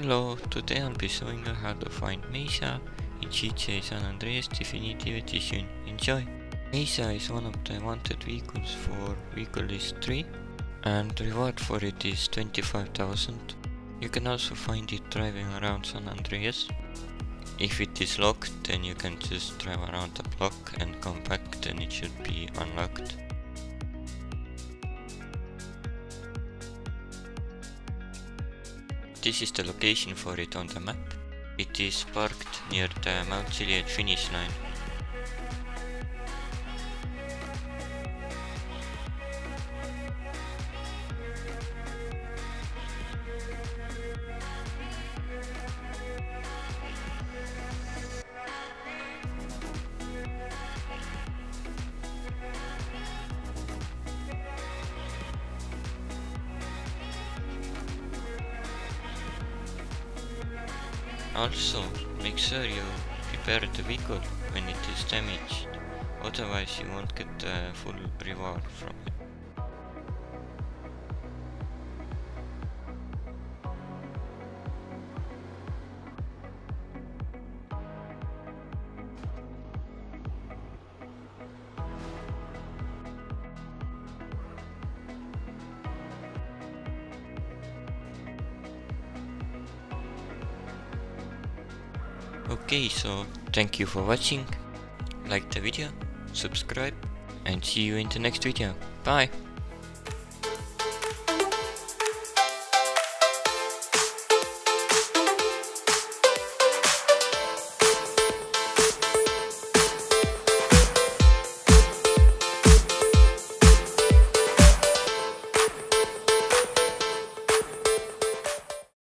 Hello, today I'll be showing you how to find Mesa in GTA San Andreas Definitive Edition. Enjoy! Mesa is one of the wanted vehicles for vehicle list 3 and reward for it is 25,000. You can also find it driving around San Andreas. If it is locked, then you can just drive around the block and come back, then it should be unlocked. This is the location for it on the map. It is parked near the Mount Chiliad finish line. Also, make sure you repair the vehicle when it is damaged, otherwise you won't get the full reward from it. Okay, so thank you for watching, like the video, subscribe and see you in the next video, bye!